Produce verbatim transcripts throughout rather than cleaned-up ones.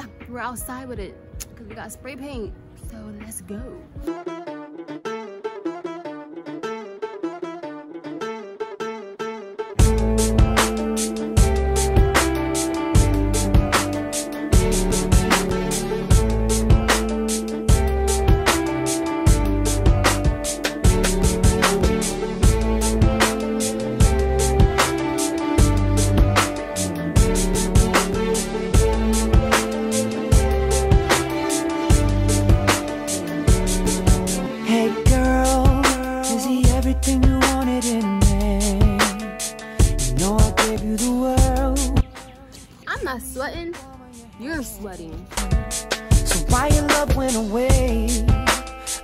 yeah, we're outside with it because we got spray paint. So let's go. Sweating, you're sweating. So why your love went away,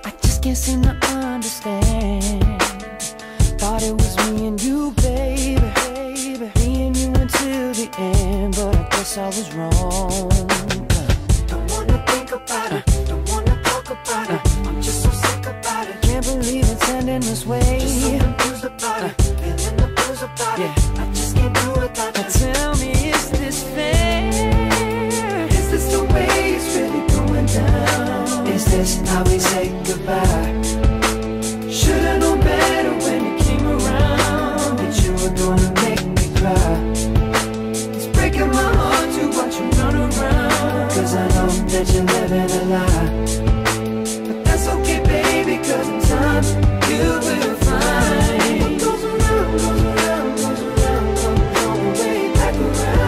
I just can't seem to understand. Thought it was me and you, baby, baby, me and you until the end, but I guess I was wrong. Uh, don't wanna think about uh, it, don't wanna talk about uh, it. I'm just so sick about it. Can't believe it's ending this way. Just so confused about uh, it, feeling the blues about yeah. it. I just can't do it without it. Tell me, is this fair? Is this how we say goodbye? Should've known better when you came around that you were gonna make me cry. It's breaking my heart to watch you run around, cause I know that you're living a lie. But that's okay, baby, cause in time you will find what goes around, goes around, goes around, goes all the way back around.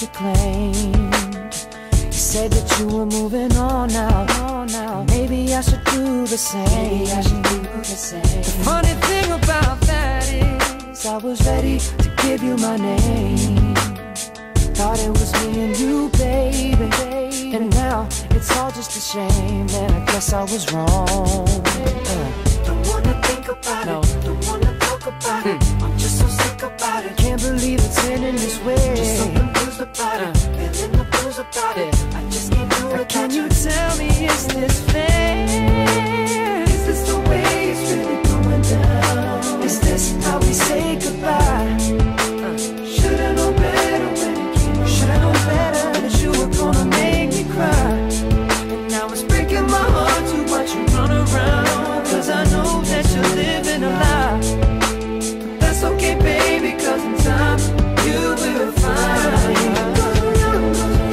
You claimed, you said that you were moving on now, on now. Maybe I should do the same. Maybe I should do the same. The funny thing about that is, I was ready to give you my name. Thought it was me and you, baby, baby. And now it's all just a shame, and I guess I was wrong. Uh. Don't wanna think about no. it. Don't wanna talk about hmm. it. I'm just so sick about it. Can't believe it's ending this way. Just so about uh, it, feeling the blues about yeah. it. I just can't do it. Can you tell me, is this fair? Is this the way it's really going down? Is this how we say goodbye? Uh, Should've known better when it came around. Should've known better that you were gonna make me cry. And now it's breaking my heart to watch you run around, cause I know that you're living a lie. But that's okay, baby, cause in time you will find. Those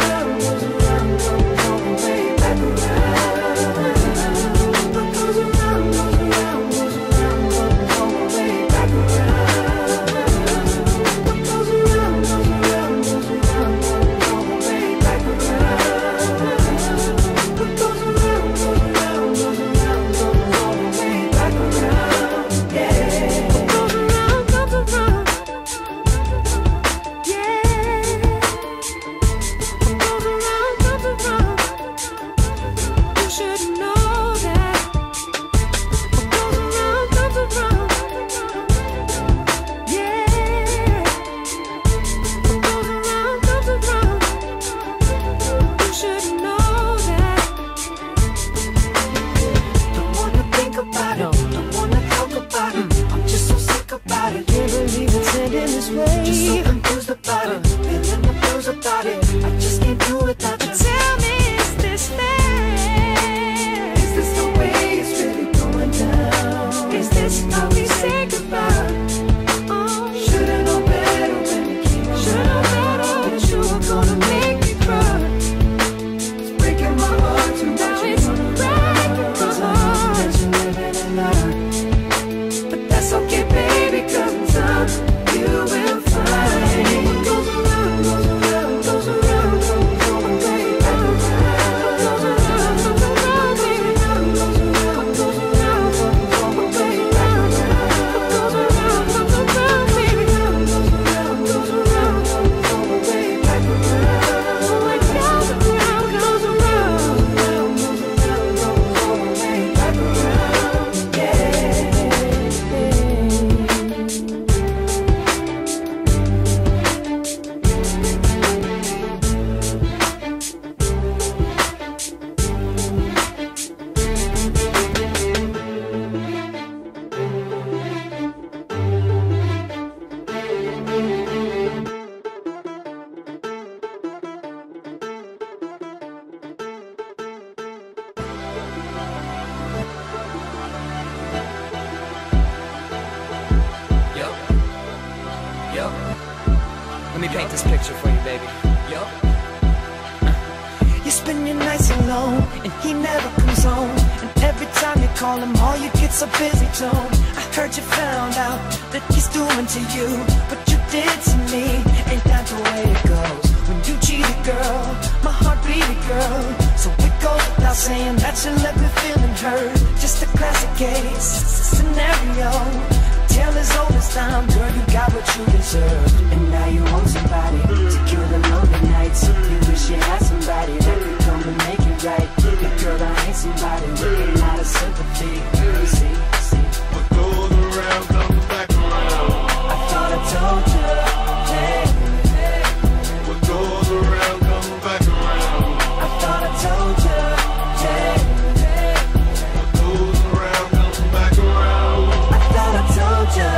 Let me paint this picture for you, baby. Yo. You spend your nights alone, and he never comes home. And every time you call him, all you get's a busy tone. I heard you found out that he's doing to you what you did to me. Ain't that the way it goes? When you cheat a girl, my heart beat a girl. So it goes without saying that you left me feeling hurt. Just a classic case scenario. Tale as old as time, girl, you got what you deserved. And now you want somebody to cure the lonely nights. You wish you had somebody that could come and make it right. But girl, I ain't somebody with a lot of sympathy. You see, see, what goes around comes back around. I thought I told you, hey, hey. What goes around comes back around. I thought I told you, hey, hey. What goes around comes back around. I thought I told you.